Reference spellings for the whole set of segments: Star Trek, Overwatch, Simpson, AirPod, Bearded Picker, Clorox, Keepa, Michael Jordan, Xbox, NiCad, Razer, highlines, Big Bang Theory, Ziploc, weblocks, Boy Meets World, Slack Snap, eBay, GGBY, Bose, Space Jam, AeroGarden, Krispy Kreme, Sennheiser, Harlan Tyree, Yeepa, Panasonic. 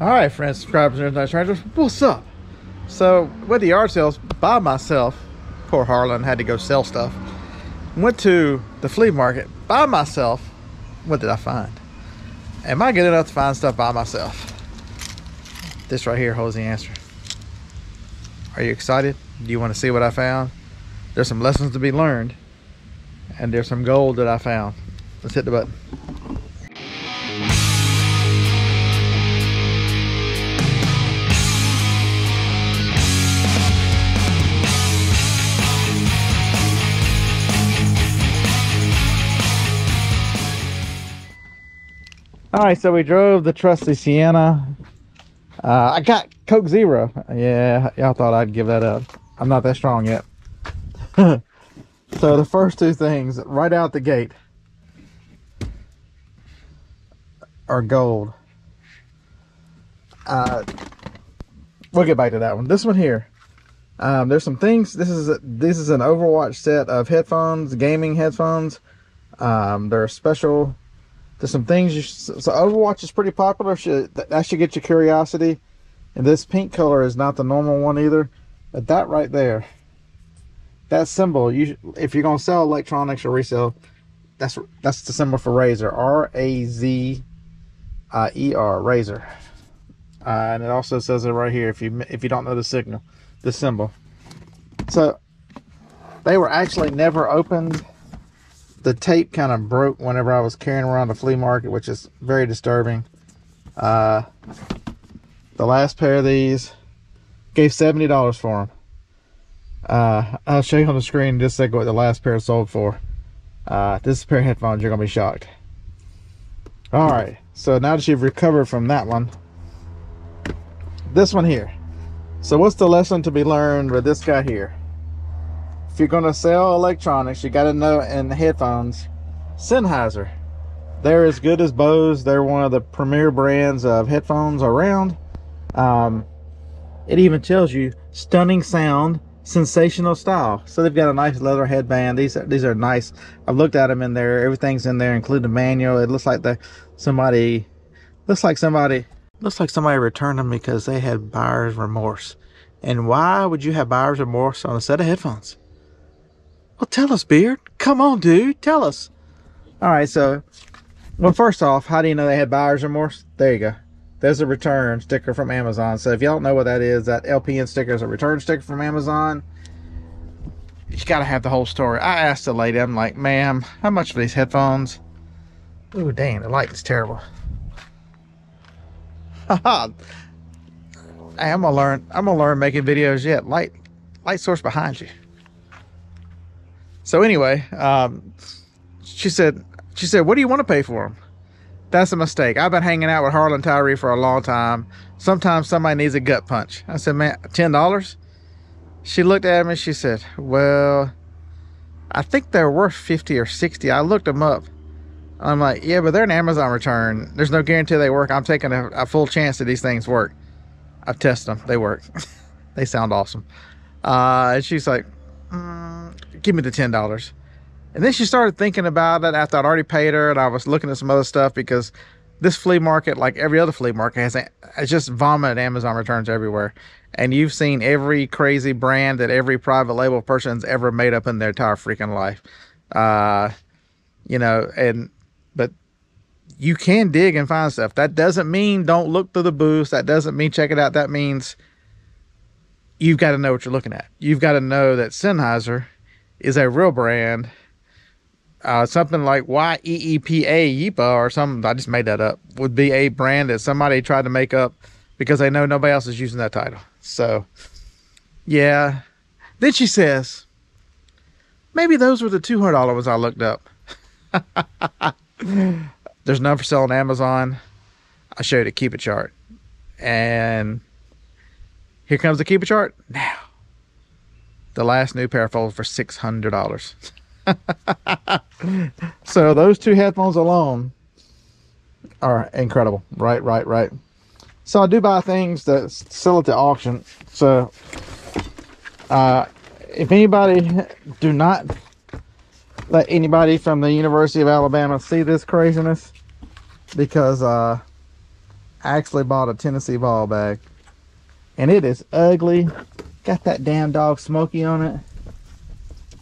All right, friends, subscribers, and internet strangers, what's up? So, went to yard sales by myself. Poor Harlan had to go sell stuff. Went to the flea market by myself. What did I find? Am I good enough to find stuff by myself? This right here holds the answer. Are you excited? Do you want to see what I found? There's some lessons to be learned, and there's some gold that I found. Let's hit the button. All right, so we drove the trusty Sienna. I got Coke Zero. Yeah, y'all thought I'd give that up. I'm not that strong yet. So the first two things right out the gate are gold. We'll get back to that one. This one here. There's some things. This is an Overwatch set of headphones, gaming headphones. They're special. There's some things so Overwatch is pretty popular. That should get your curiosity. And this pink color is not the normal one either. But that right there, that symbol, if you're going to sell electronics or resell, that's the symbol for Razer. R-A-Z-E-R, Razer. And it also says it right here if you don't know the signal, the symbol. So they were actually never opened. The tape kind of broke whenever I was carrying around the flea market, which is very disturbing. The last pair of these, gave $70 for them. I'll show you on the screen in just a second what the last pair sold for. This pair of headphones, you're going to be shocked. All right, so now that you've recovered from that one, this one here. So what's the lesson to be learned with this guy here? If you're going to sell electronics, you got to know, and the headphones, Sennheiser. They're as good as Bose. They're one of the premier brands of headphones around. It even tells you stunning sound, sensational style. So they've got a nice leather headband. These are nice. I've looked at them in there. Everything's in there, including the manual. It looks like somebody returned them because they had buyer's remorse. And why would you have buyer's remorse on a set of headphones? Well, tell us, Beard. Come on, dude. Tell us. All right, so, well, first off, how do you know they had buyer's remorse? There you go. There's a return sticker from Amazon. So if y'all don't know what that is, that LPN sticker is a return sticker from Amazon. You got to have the whole story. I asked the lady, I'm like, ma'am, how much for these headphones? Ooh, dang, the light is terrible. Haha. I'm gonna learn making videos yet. Light source behind you. So anyway, she said, what do you want to pay for them? That's a mistake. I've been hanging out with Harlan Tyree for a long time. Sometimes somebody needs a gut punch. I said, man, $10? She looked at me, she said, well, I think they're worth 50 or 60. I looked them up. I'm like, yeah, but they're an Amazon return. There's no guarantee they work. I'm taking a full chance that these things work. I've tested them. They work. They sound awesome. And she's like, give me the $10. And then she started thinking about it after I'd already paid her, and I was looking at some other stuff because this flea market, like every other flea market, it's just vomit Amazon returns everywhere. And you've seen every crazy brand that every private label person's ever made up in their entire freaking life. But you can dig and find stuff. That doesn't mean don't look through the booths. That doesn't mean check it out. That means you've got to know what you're looking at. You've got to know that Sennheiser is a real brand. Something like Yeepa or something, I just made that up, would be a brand that somebody tried to make up because they know nobody else is using that title. So, yeah. Then she says, maybe those were the $200 ones I looked up. There's none for sale on Amazon. I showed a Keepa chart. And here comes the Keepa chart. Now, the last new pair sold for $600. So those two headphones alone are incredible. Right. So I do buy things that sell at the auction. So if anybody, do not let anybody from the University of Alabama see this craziness, because I actually bought a Tennessee ball bag, and it is ugly. Got that damn dog Smokey on it.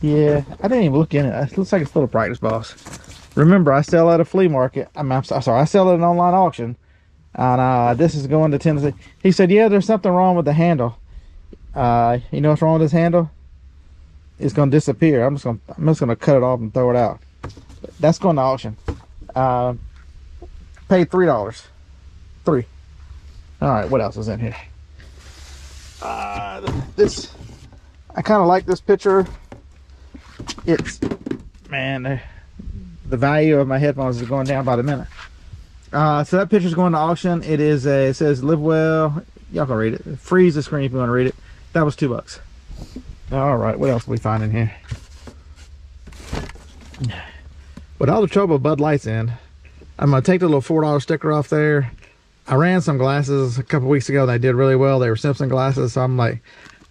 Yeah, I didn't even look in it. It looks like it's a little practice box. Remember, I sell at a flea market. I'm sorry, I sell at an online auction. And this is going to Tennessee. He said, yeah, there's something wrong with the handle. You know what's wrong with this handle? It's going to disappear. I'm just going to cut it off and throw it out. That's going to auction. Paid $3. $3. All right, what else is in here? This, I kind of like this picture. It's, man, the value of my headphones is going down by the minute. So that picture's going to auction. It is a, it says live well. Y'all can read it. Freeze the screen if you want to read it. That was $2. All right, what else we find in here? With all the trouble Bud Light's in, I'm gonna take the little $4 sticker off there. I ran some glasses a couple weeks ago. They did really well. They were Simpson glasses. So I'm like,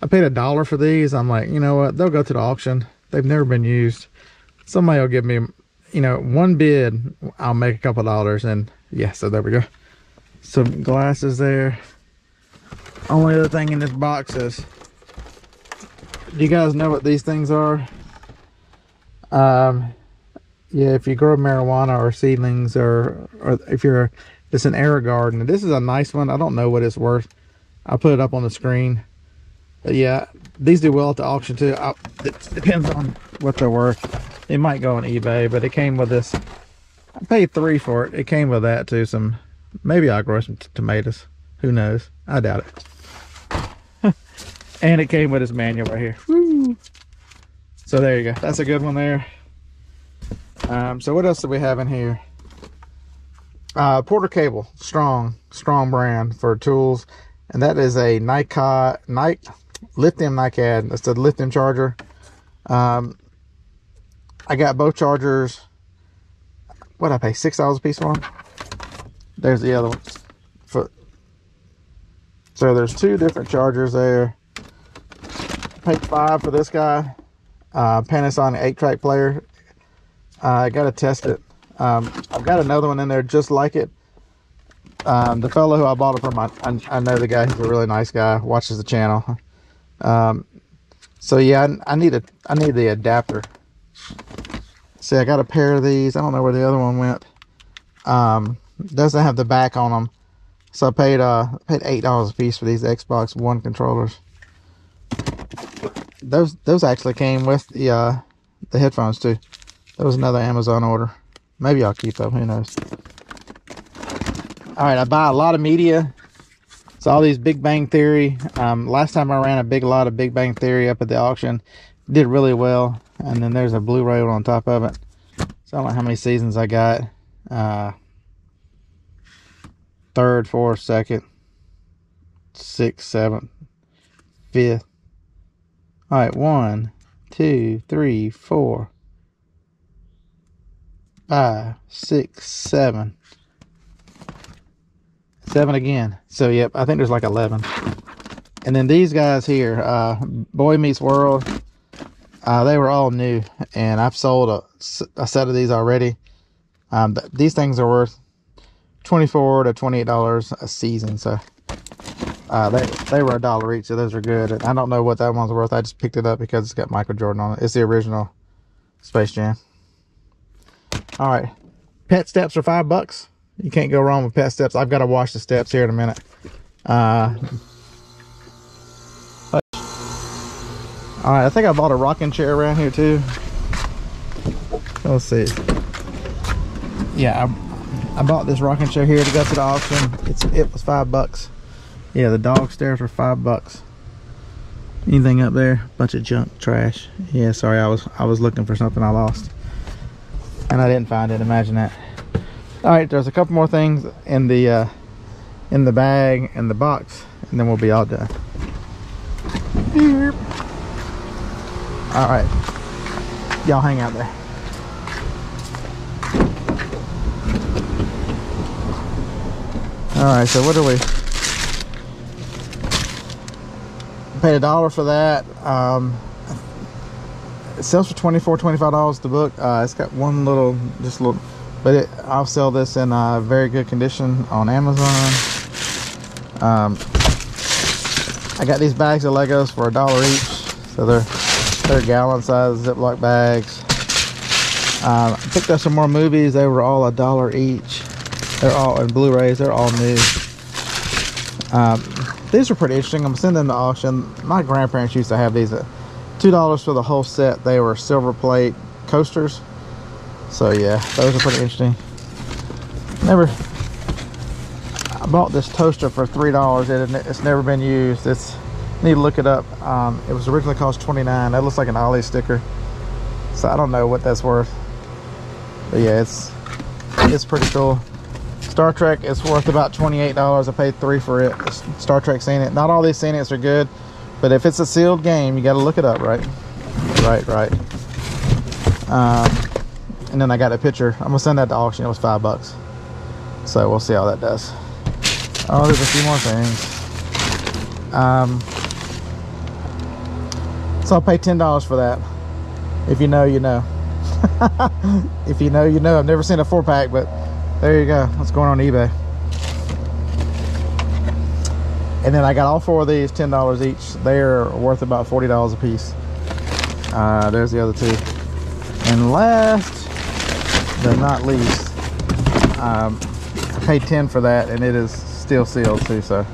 I paid $1 for these. I'm like, you know what? They'll go to the auction. They've never been used. Somebody will give me, you know, one bid. I'll make a couple dollars. And yeah, so there we go. Some glasses there. Only other thing in this box is, do you guys know what these things are? Yeah, if you grow marijuana or seedlings, or if you're, it's an AeroGarden. This is a nice one. I don't know what it's worth. I'll put it up on the screen. But yeah, these do well at the auction too. It depends on what they're worth. It might go on eBay, but it came with this. I paid $3 for it. It came with that too. Some, maybe I'll grow some tomatoes. Who knows? I doubt it. And it came with this manual right here. Woo! So there you go. That's a good one there. So what else do we have in here? Porter Cable, strong brand for tools, and that is a NiCad. That's the lithium charger. I got both chargers. What I pay $6 a piece for them. There's the other one. So there's two different chargers there. Paid $5 for this guy. Panasonic 8-track player. I gotta test it. I've got another one in there just like it. The fellow who I bought it from, I know the guy. He's a really nice guy. Watches the channel. So yeah, I need the adapter. See, I got a pair of these. I don't know where the other one went. Doesn't have the back on them. So I paid $8 a piece for these Xbox One controllers. Those actually came with the headphones too. That was another Amazon order. Maybe I'll keep up, who knows. All right, I buy a lot of media. It's all these Big Bang Theory. Last time I ran a lot of Big Bang Theory up at the auction. Did really well. And then there's a Blu-ray on top of it. So I don't know how many seasons I got. Third, fourth, second, sixth, seventh, fifth. All right, 1, 2, 3, 4. 5, 6, 7 again. So yep, I think there's like 11. And then these guys here, Boy Meets World, they were all new, and I've sold a set of these already. These things are worth $24 to $28 a season. So they were $1 each, so those are good. And I don't know what that one's worth. I just picked it up because it's got Michael Jordan on it. It's the original Space Jam. All right, pet steps are $5. You can't go wrong with pet steps. I've got to wash the steps here in a minute. All right, I think I bought a rocking chair around here too. Let's see. Yeah, I bought this rocking chair here to go to the auction. It was $5. Yeah, the dog stairs were $5. Anything up there? Bunch of junk, trash. Yeah, sorry, I was looking for something I lost. And I didn't find it. Imagine that. All right, there's a couple more things in the bag and the box, and then we'll be all done. All right, y'all hang out there. All right, so what are we? Paid $1 for that. It sells for $24, $25 the book. It's got one little, but I'll sell this in very good condition on Amazon. I got these bags of Legos for $1 each, so they're gallon size Ziploc bags. I picked up some more movies. They were all $1 each. They're all in Blu-rays. They're all new. These are pretty interesting. I'm sending them to auction. My grandparents used to have these at $2 for the whole set. They were silver plate coasters. So yeah, those are pretty interesting. I bought this toaster for $3. It's never been used. Need to look it up. It was originally cost $29. That looks like an Ollie sticker. So I don't know what that's worth. But yeah, it's pretty cool. Star Trek is worth about $28. I paid $3 for it. Star Trek scenic. Not all these scenics are good, but if it's a sealed game, you got to look it up, right? And then I got a picture. I'm gonna send that to auction. It was $5, so we'll see how that does. Oh, there's a few more things. So I'll pay $10 for that. If you know, you know. If you know, you know. I've never seen a 4-pack, but there you go. What's going on eBay? And then I got all 4 of these, $10 each. They're worth about $40 a piece. There's the other 2. And last but not least, I paid $10 for that, and it is still sealed too. So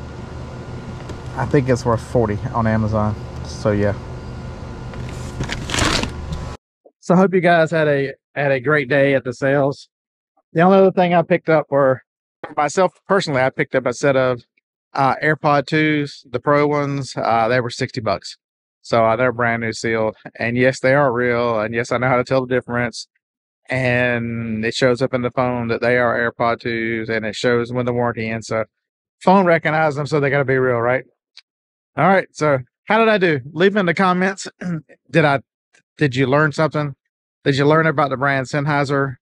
I think it's worth $40 on Amazon. So yeah. So I hope you guys had a great day at the sales. The only other thing I picked up were, myself personally, I picked up a set of AirPod 2s, the Pro ones. They were $60. So they're brand new sealed. And yes, they are real. And yes, I know how to tell the difference. And it shows up in the phone that they are AirPod 2s. And it shows when the warranty ends. So phone recognizes them, so they got to be real, right? All right. So how did I do? Leave in the comments. Did you learn something? Did you learn about the brand Sennheiser?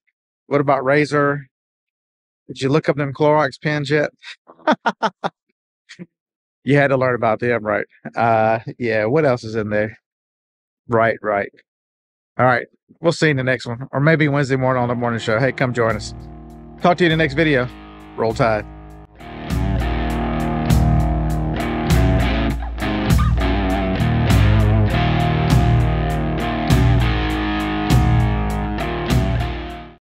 What about Razer? Did you look up them Clorox pens yet? You had to learn about them, right? Yeah, what else is in there? Right. All right, we'll see you in the next one. Or maybe Wednesday morning on the morning show. Hey, come join us. Talk to you in the next video. Roll Tide.